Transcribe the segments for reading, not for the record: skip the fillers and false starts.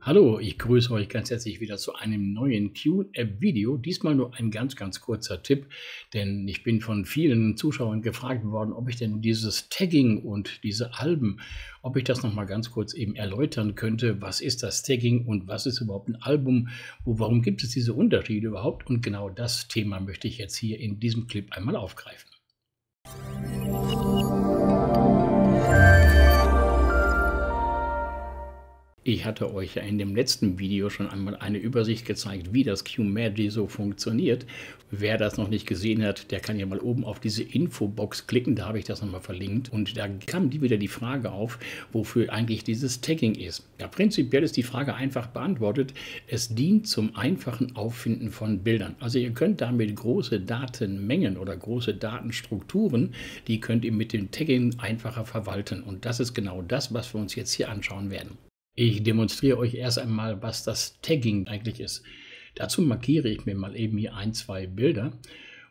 Hallo, ich grüße euch ganz herzlich wieder zu einem neuen QNAP-Video. Diesmal nur ein ganz kurzer Tipp, denn ich bin von vielen Zuschauern gefragt worden, ob ich denn dieses Tagging und diese Alben, ob ich das nochmal ganz kurz eben erläutern könnte. Was ist das Tagging und was ist überhaupt ein Album? Warum gibt es diese Unterschiede überhaupt? Und genau das Thema möchte ich jetzt hier in diesem Clip einmal aufgreifen. Ich hatte euch ja in dem letzten Video schon einmal eine Übersicht gezeigt, wie das QMagie so funktioniert. Wer das noch nicht gesehen hat, der kann ja mal oben auf diese Infobox klicken, da habe ich das nochmal verlinkt. Und da kam wieder die Frage auf, wofür eigentlich dieses Tagging ist. Ja, prinzipiell ist die Frage einfach beantwortet. Es dient zum einfachen Auffinden von Bildern. Also ihr könnt damit große Datenmengen oder große Datenstrukturen, die könnt ihr mit dem Tagging einfacher verwalten. Und das ist genau das, was wir uns jetzt hier anschauen werden. Ich demonstriere euch erst einmal, was das Tagging eigentlich ist. Dazu markiere ich mir mal eben hier ein, zwei Bilder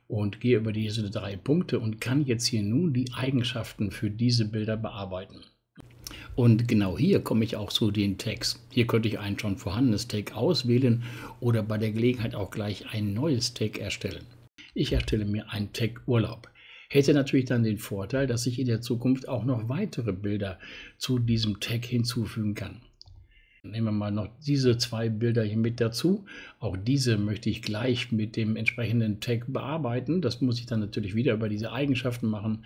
und gehe über diese drei Punkte und kann jetzt hier nun die Eigenschaften für diese Bilder bearbeiten. Und genau hier komme ich auch zu den Tags. Hier könnte ich ein schon vorhandenes Tag auswählen oder bei der Gelegenheit auch gleich ein neues Tag erstellen. Ich erstelle mir einen Tag Urlaub. Hätte natürlich dann den Vorteil, dass ich in der Zukunft auch noch weitere Bilder zu diesem Tag hinzufügen kann. Nehmen wir mal noch diese zwei Bilder hier mit dazu. Auch diese möchte ich gleich mit dem entsprechenden Tag bearbeiten. Das muss ich dann natürlich wieder über diese Eigenschaften machen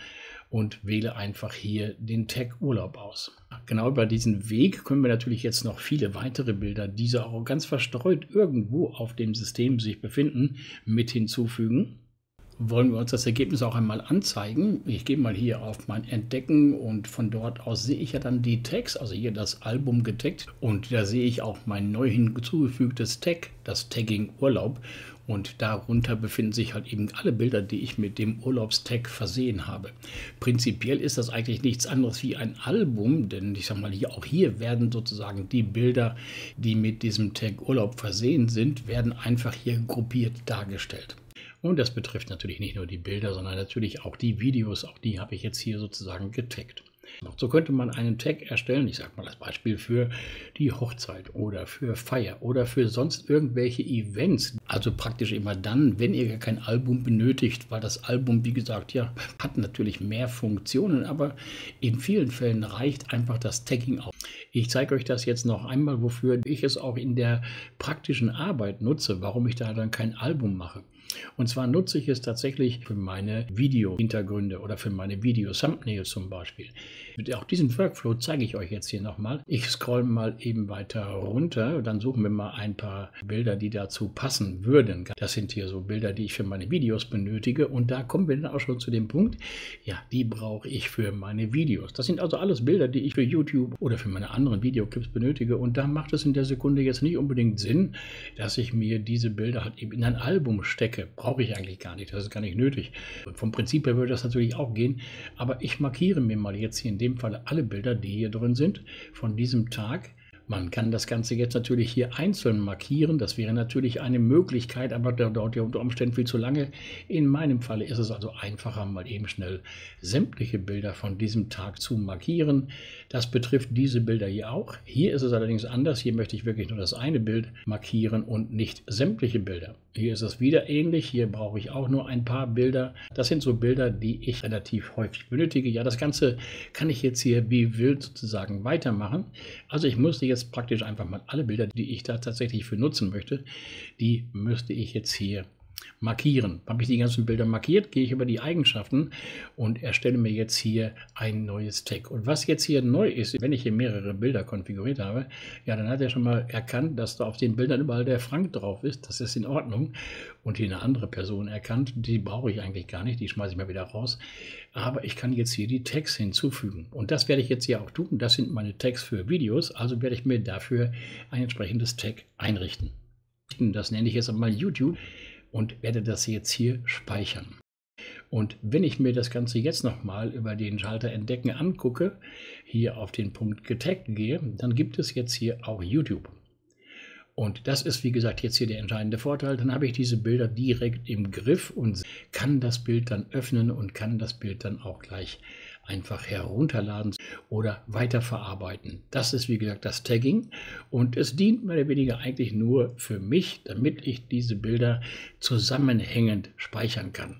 und wähle einfach hier den Tag Urlaub aus. Genau über diesen Weg können wir natürlich jetzt noch viele weitere Bilder, die auch ganz verstreut irgendwo auf dem System sich befinden, mit hinzufügen. Wollen wir uns das Ergebnis auch einmal anzeigen. Ich gehe mal hier auf mein Entdecken und von dort aus sehe ich ja dann die Tags, also hier das Album getaggt und da sehe ich auch mein neu hinzugefügtes Tag, das Tagging Urlaub und darunter befinden sich halt eben alle Bilder, die ich mit dem Urlaubstag versehen habe. Prinzipiell ist das eigentlich nichts anderes wie ein Album, denn ich sag mal, hier auch hier werden sozusagen die Bilder, die mit diesem Tag Urlaub versehen sind, werden einfach hier gruppiert dargestellt. Und das betrifft natürlich nicht nur die Bilder, sondern natürlich auch die Videos. Auch die habe ich jetzt hier sozusagen getaggt. So könnte man einen Tag erstellen, ich sage mal als Beispiel für die Hochzeit oder für Feier oder für sonst irgendwelche Events. Also praktisch immer dann, wenn ihr kein Album benötigt, weil das Album, wie gesagt, ja, hat natürlich mehr Funktionen, aber in vielen Fällen reicht einfach das Tagging aus. Ich zeige euch das jetzt noch einmal, wofür ich es auch in der praktischen Arbeit nutze, warum ich da dann kein Album mache. Und zwar nutze ich es tatsächlich für meine Video-Hintergründe oder für meine Video-Thumbnails zum Beispiel. Mit auch diesem Workflow zeige ich euch jetzt hier nochmal. Ich scroll mal eben weiter runter, dann suchen wir mal ein paar Bilder, die dazu passen würden. Das sind hier so Bilder, die ich für meine Videos benötige und da kommen wir dann auch schon zu dem Punkt, ja, die brauche ich für meine Videos. Das sind also alles Bilder, die ich für YouTube oder für meine anderen Videoclips benötige und da macht es in der Sekunde jetzt nicht unbedingt Sinn, dass ich mir diese Bilder halt eben in ein Album stecke. Brauche ich eigentlich gar nicht, das ist gar nicht nötig. Und vom Prinzip her würde das natürlich auch gehen, aber ich markiere mir mal jetzt hier in dem Fall alle Bilder, die hier drin sind, von diesem Tag. Man kann das Ganze jetzt natürlich hier einzeln markieren, das wäre natürlich eine Möglichkeit, aber da dauert ja unter Umständen viel zu lange. In meinem Falle ist es also einfacher, mal eben schnell sämtliche Bilder von diesem Tag zu markieren. Das betrifft diese Bilder hier auch. Hier ist es allerdings anders, hier möchte ich wirklich nur das eine Bild markieren und nicht sämtliche Bilder. Hier ist es wieder ähnlich, hier brauche ich auch nur ein paar Bilder. Das sind so Bilder, die ich relativ häufig benötige. Ja, das Ganze kann ich jetzt hier wie wild sozusagen weitermachen. Also ich musste jetzt praktisch einfach mal alle Bilder, die ich da tatsächlich für nutzen möchte, die müsste ich jetzt hier markieren. Habe ich die ganzen Bilder markiert, gehe ich über die Eigenschaften und erstelle mir jetzt hier ein neues Tag. Und was jetzt hier neu ist, wenn ich hier mehrere Bilder konfiguriert habe, ja, dann hat er schon mal erkannt, dass da auf den Bildern überall der Frank drauf ist. Das ist in Ordnung. Und hier eine andere Person erkannt, die brauche ich eigentlich gar nicht, die schmeiße ich mal wieder raus. Aber ich kann jetzt hier die Tags hinzufügen. Und das werde ich jetzt hier auch tun. Das sind meine Tags für Videos. Also werde ich mir dafür ein entsprechendes Tag einrichten. Das nenne ich jetzt einmal YouTube. Und werde das jetzt hier speichern. Und wenn ich mir das Ganze jetzt nochmal über den Schalter Entdecken angucke, hier auf den Punkt Getaggt gehe, dann gibt es jetzt hier auch YouTube. Und das ist, wie gesagt, jetzt hier der entscheidende Vorteil. Dann habe ich diese Bilder direkt im Griff und kann das Bild dann öffnen und kann das Bild dann auch gleich einfach herunterladen oder weiterverarbeiten. Das ist, wie gesagt, das Tagging und es dient mehr oder weniger eigentlich nur für mich, damit ich diese Bilder zusammenhängend speichern kann.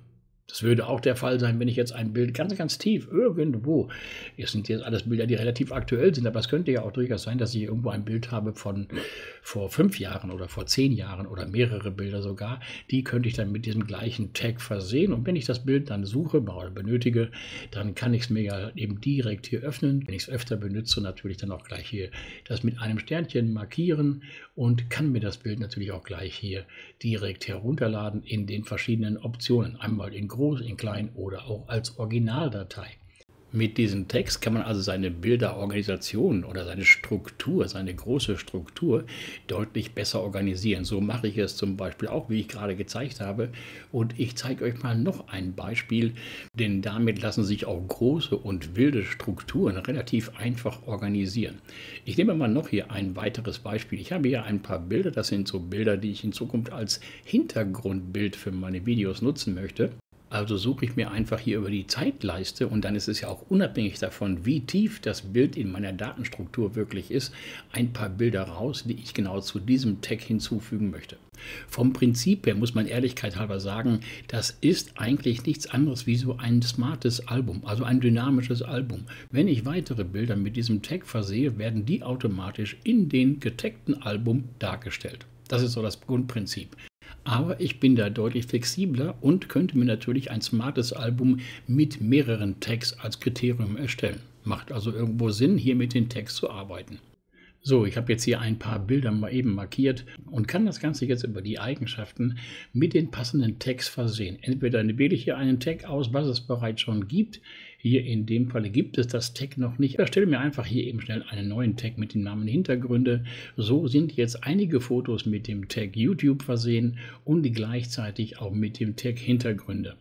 Das würde auch der Fall sein, wenn ich jetzt ein Bild ganz, ganz tief irgendwo, es sind jetzt alles Bilder, die relativ aktuell sind, aber es könnte ja auch durchaus sein, dass ich irgendwo ein Bild habe von vor 5 Jahren oder vor 10 Jahren oder mehrere Bilder sogar, die könnte ich dann mit diesem gleichen Tag versehen und wenn ich das Bild dann suche oder benötige, dann kann ich es mir ja eben direkt hier öffnen. Wenn ich es öfter benutze, natürlich dann auch gleich hier das mit einem Sternchen markieren und kann mir das Bild natürlich auch gleich hier direkt herunterladen in den verschiedenen Optionen, einmal in groß, in klein oder auch als Originaldatei. Mit diesem Text kann man also seine Bilderorganisation oder seine Struktur, seine große Struktur deutlich besser organisieren. So mache ich es zum Beispiel auch, wie ich gerade gezeigt habe. Und ich zeige euch mal noch ein Beispiel, denn damit lassen sich auch große und wilde Strukturen relativ einfach organisieren. Ich nehme mal noch hier ein weiteres Beispiel. Ich habe hier ein paar Bilder, das sind so Bilder, die ich in Zukunft als Hintergrundbild für meine Videos nutzen möchte. Also suche ich mir einfach hier über die Zeitleiste und dann ist es ja auch unabhängig davon, wie tief das Bild in meiner Datenstruktur wirklich ist, ein paar Bilder raus, die ich genau zu diesem Tag hinzufügen möchte. Vom Prinzip her muss man Ehrlichkeit halber sagen, das ist eigentlich nichts anderes wie so ein smartes Album, also ein dynamisches Album. Wenn ich weitere Bilder mit diesem Tag versehe, werden die automatisch in den getaggten Album dargestellt. Das ist so das Grundprinzip. Aber ich bin da deutlich flexibler und könnte mir natürlich ein smartes Album mit mehreren Tags als Kriterium erstellen. Macht also irgendwo Sinn, hier mit den Tags zu arbeiten. So, ich habe jetzt hier ein paar Bilder mal eben markiert und kann das Ganze jetzt über die Eigenschaften mit den passenden Tags versehen. Entweder wähle ich hier einen Tag aus, was es bereits schon gibt. Hier in dem Falle gibt es das Tag noch nicht. Ich erstelle mir einfach hier eben schnell einen neuen Tag mit dem Namen Hintergründe. So sind jetzt einige Fotos mit dem Tag YouTube versehen und gleichzeitig auch mit dem Tag Hintergründe.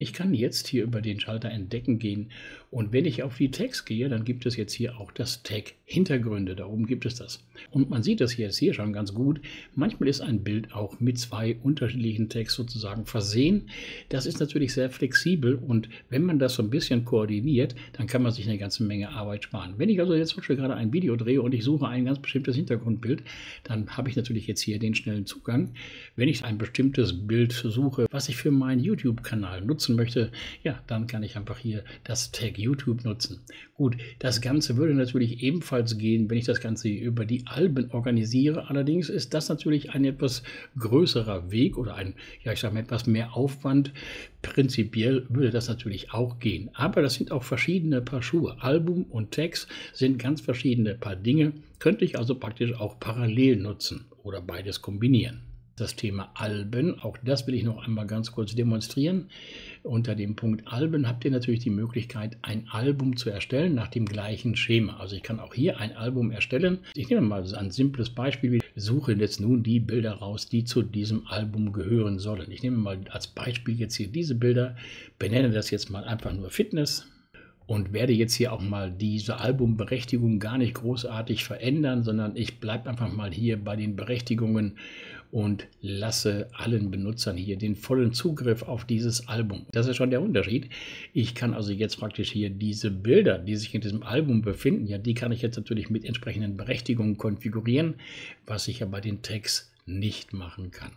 Ich kann jetzt hier über den Schalter Entdecken gehen und wenn ich auf die Tags gehe, dann gibt es jetzt hier auch das Tag Hintergründe, da oben gibt es das. Und man sieht das jetzt hier schon ganz gut, manchmal ist ein Bild auch mit 2 unterschiedlichen Tags sozusagen versehen. Das ist natürlich sehr flexibel und wenn man das so ein bisschen koordiniert, dann kann man sich eine ganze Menge Arbeit sparen. Wenn ich also jetzt zum Beispiel gerade ein Video drehe und ich suche ein ganz bestimmtes Hintergrundbild, dann habe ich natürlich jetzt hier den schnellen Zugang. Wenn ich ein bestimmtes Bild suche, was ich für meinen YouTube-Kanal nutze, möchte, ja, dann kann ich einfach hier das Tag YouTube nutzen. Gut, das Ganze würde natürlich ebenfalls gehen, wenn ich das Ganze über die Alben organisiere. Allerdings ist das natürlich ein etwas größerer Weg oder ein, ja, ich sage mal, etwas mehr Aufwand. Prinzipiell würde das natürlich auch gehen. Aber das sind auch verschiedene Paar Schuhe. Album und Tags sind ganz verschiedene Paar Dinge. Könnte ich also praktisch auch parallel nutzen oder beides kombinieren. Das Thema Alben, auch das will ich noch einmal ganz kurz demonstrieren. Unter dem Punkt Alben habt ihr natürlich die Möglichkeit, ein Album zu erstellen nach dem gleichen Schema. Also ich kann auch hier ein Album erstellen. Ich nehme mal ein simples Beispiel. Ich suche jetzt nun die Bilder raus, die zu diesem Album gehören sollen. Ich nehme mal als Beispiel jetzt hier diese Bilder, benenne das jetzt mal einfach nur Fitness. Und werde jetzt hier auch mal diese Albumberechtigung gar nicht großartig verändern, sondern ich bleibe einfach mal hier bei den Berechtigungen und lasse allen Benutzern hier den vollen Zugriff auf dieses Album. Das ist schon der Unterschied. Ich kann also jetzt praktisch hier diese Bilder, die sich in diesem Album befinden, ja, die kann ich jetzt natürlich mit entsprechenden Berechtigungen konfigurieren, was ich ja bei den Tags nicht machen kann.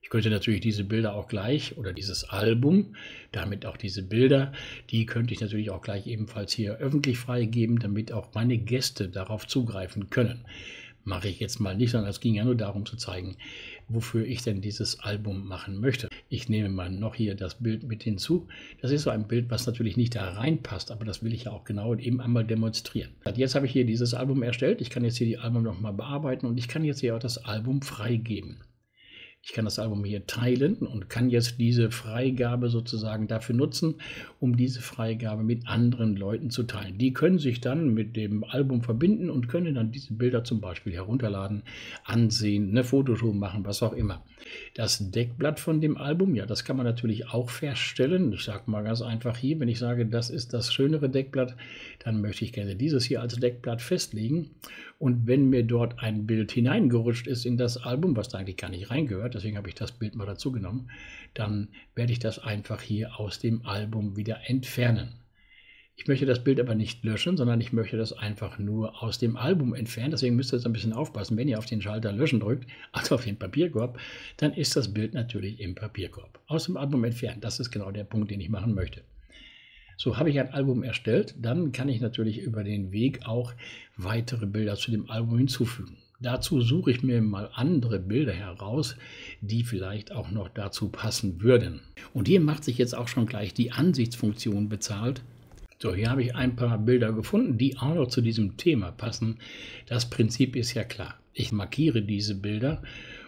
Ich könnte natürlich diese Bilder auch gleich oder dieses Album, damit auch diese Bilder, die könnte ich natürlich auch gleich ebenfalls hier öffentlich freigeben, damit auch meine Gäste darauf zugreifen können. Mache ich jetzt mal nicht, sondern es ging ja nur darum zu zeigen, wofür ich denn dieses Album machen möchte. Ich nehme mal noch hier das Bild mit hinzu. Das ist so ein Bild, was natürlich nicht da reinpasst, aber das will ich ja auch genau eben einmal demonstrieren. Jetzt habe ich hier dieses Album erstellt. Ich kann jetzt hier die Album nochmal bearbeiten und ich kann jetzt hier auch das Album freigeben. Ich kann das Album hier teilen und kann jetzt diese Freigabe sozusagen dafür nutzen, um diese Freigabe mit anderen Leuten zu teilen. Die können sich dann mit dem Album verbinden und können dann diese Bilder zum Beispiel herunterladen, ansehen, eine Fotoshow machen, was auch immer. Das Deckblatt von dem Album, ja, das kann man natürlich auch verstellen. Ich sage mal ganz einfach hier, wenn ich sage, das ist das schönere Deckblatt, dann möchte ich gerne dieses hier als Deckblatt festlegen. Und wenn mir dort ein Bild hineingerutscht ist in das Album, was da eigentlich gar nicht reingehört, deswegen habe ich das Bild mal dazu genommen, dann werde ich das einfach hier aus dem Album wieder entfernen. Ich möchte das Bild aber nicht löschen, sondern ich möchte das einfach nur aus dem Album entfernen. Deswegen müsst ihr jetzt ein bisschen aufpassen, wenn ihr auf den Schalter Löschen drückt, also auf den Papierkorb, dann ist das Bild natürlich im Papierkorb. Aus dem Album entfernen, das ist genau der Punkt, den ich machen möchte. So, habe ich ein Album erstellt, dann kann ich natürlich über den Weg auch weitere Bilder zu dem Album hinzufügen. Dazu suche ich mir mal andere Bilder heraus, die vielleicht auch noch dazu passen würden. Und hier macht sich jetzt auch schon gleich die Ansichtsfunktion bezahlt. So, hier habe ich ein paar Bilder gefunden, die auch noch zu diesem Thema passen. Das Prinzip ist ja klar. Ich markiere diese Bilder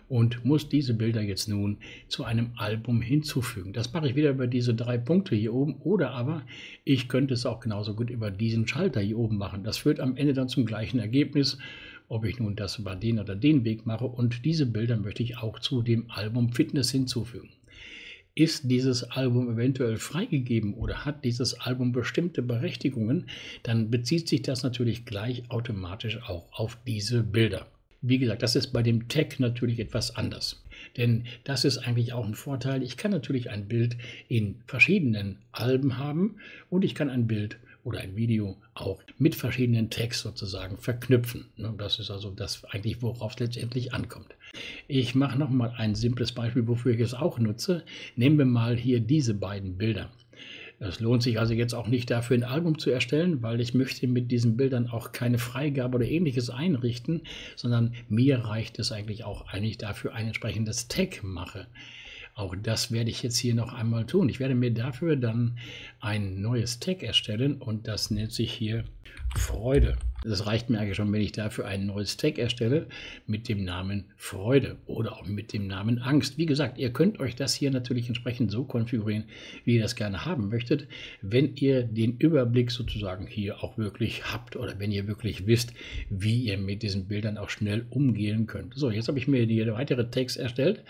und muss diese Bilder jetzt nun zu einem Album hinzufügen. Das mache ich wieder über diese 3 Punkte hier oben, oder aber ich könnte es auch genauso gut über diesen Schalter hier oben machen. Das führt am Ende dann zum gleichen Ergebnis, ob ich nun das über den oder den Weg mache. Und diese Bilder möchte ich auch zu dem Album Fitness hinzufügen. Ist dieses Album eventuell freigegeben oder hat dieses Album bestimmte Berechtigungen, dann bezieht sich das natürlich gleich automatisch auch auf diese Bilder. Wie gesagt, das ist bei dem Tag natürlich etwas anders, denn das ist eigentlich auch ein Vorteil. Ich kann natürlich ein Bild in verschiedenen Alben haben und ich kann ein Bild oder ein Video auch mit verschiedenen Tags sozusagen verknüpfen. Das ist also das eigentlich, worauf es letztendlich ankommt. Ich mache nochmal ein simples Beispiel, wofür ich es auch nutze. Nehmen wir mal hier diese beiden Bilder. Es lohnt sich also jetzt auch nicht dafür ein Album zu erstellen, weil ich möchte mit diesen Bildern auch keine Freigabe oder ähnliches einrichten, sondern mir reicht es eigentlich auch, wenn ich dafür ein entsprechendes Tag mache. Auch das werde ich jetzt hier noch einmal tun. Ich werde mir dafür dann ein neues Tag erstellen und das nennt sich hier Freude. Das reicht mir eigentlich schon, wenn ich dafür ein neues Tag erstelle mit dem Namen Freude oder auch mit dem Namen Angst. Wie gesagt, ihr könnt euch das hier natürlich entsprechend so konfigurieren, wie ihr das gerne haben möchtet, wenn ihr den Überblick sozusagen hier auch wirklich habt oder wenn ihr wirklich wisst, wie ihr mit diesen Bildern auch schnell umgehen könnt. So, jetzt habe ich mir hier weitere Tags erstellt.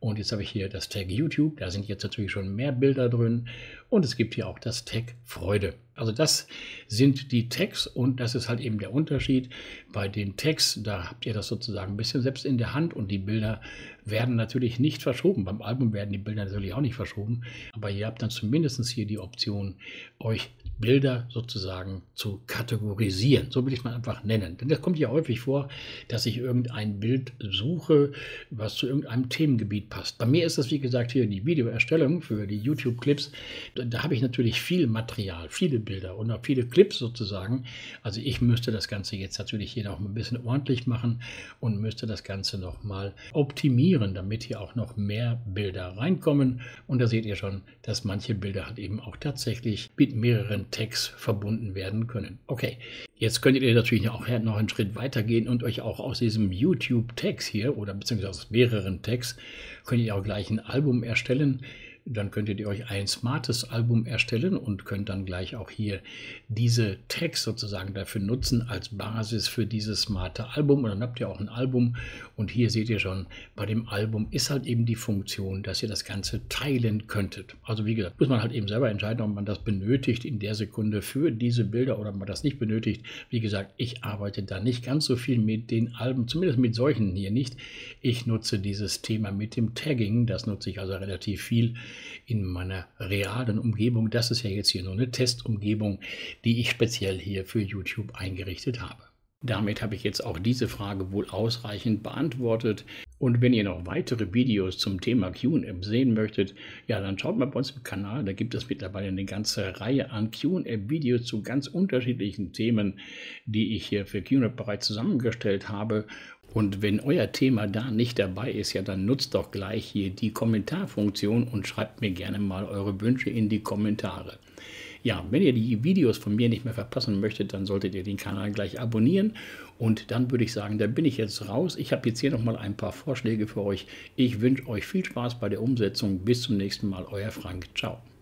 Und jetzt habe ich hier das Tag YouTube, da sind jetzt natürlich schon mehr Bilder drin und es gibt hier auch das Tag Freude. Also das sind die Tags und das ist halt eben der Unterschied. Bei den Tags, da habt ihr das sozusagen ein bisschen selbst in der Hand und die Bilder werden natürlich nicht verschoben. Beim Album werden die Bilder natürlich auch nicht verschoben, aber ihr habt dann zumindest hier die Option, euch Bilder sozusagen zu kategorisieren. So will ich es mal einfach nennen. Denn das kommt ja häufig vor, dass ich irgendein Bild suche, was zu irgendeinem Themengebiet passt. Bei mir ist das, wie gesagt, hier die Videoerstellung für die YouTube-Clips. Da habe ich natürlich viel Material, viele Bilder und auch viele Clips sozusagen. Also ich müsste das Ganze jetzt natürlich hier noch ein bisschen ordentlich machen und müsste das Ganze nochmal optimieren, damit hier auch noch mehr Bilder reinkommen. Und da seht ihr schon, dass manche Bilder halt eben auch tatsächlich mit mehreren Tags verbunden werden können. Okay, jetzt könntet ihr natürlich auch noch einen Schritt weiter gehen und euch auch aus diesem YouTube-Tags hier oder beziehungsweise aus mehreren Tags könnt ihr auch gleich ein Album erstellen. Dann könntet ihr euch ein smartes Album erstellen und könnt dann gleich auch hier diese Tags sozusagen dafür nutzen als Basis für dieses smarte Album. Und dann habt ihr auch ein Album und hier seht ihr schon, bei dem Album ist halt eben die Funktion, dass ihr das Ganze teilen könntet. Also wie gesagt, muss man halt eben selber entscheiden, ob man das benötigt in der Sekunde für diese Bilder oder ob man das nicht benötigt. Wie gesagt, ich arbeite da nicht ganz so viel mit den Alben, zumindest mit solchen hier nicht. Ich nutze dieses Thema mit dem Tagging, das nutze ich also relativ viel in meiner realen Umgebung. Das ist ja jetzt hier nur eine Testumgebung, die ich speziell hier für YouTube eingerichtet habe. Damit habe ich jetzt auch diese Frage wohl ausreichend beantwortet. Und wenn ihr noch weitere Videos zum Thema QNAP sehen möchtet, ja, dann schaut mal bei uns im Kanal. Da gibt es mittlerweile eine ganze Reihe an QNAP-Videos zu ganz unterschiedlichen Themen, die ich hier für QNAP bereits zusammengestellt habe. Und wenn euer Thema da nicht dabei ist, ja, dann nutzt doch gleich hier die Kommentarfunktion und schreibt mir gerne mal eure Wünsche in die Kommentare. Ja, wenn ihr die Videos von mir nicht mehr verpassen möchtet, dann solltet ihr den Kanal gleich abonnieren. Und dann würde ich sagen, da bin ich jetzt raus. Ich habe jetzt hier nochmal ein paar Vorschläge für euch. Ich wünsche euch viel Spaß bei der Umsetzung. Bis zum nächsten Mal, euer Frank. Ciao.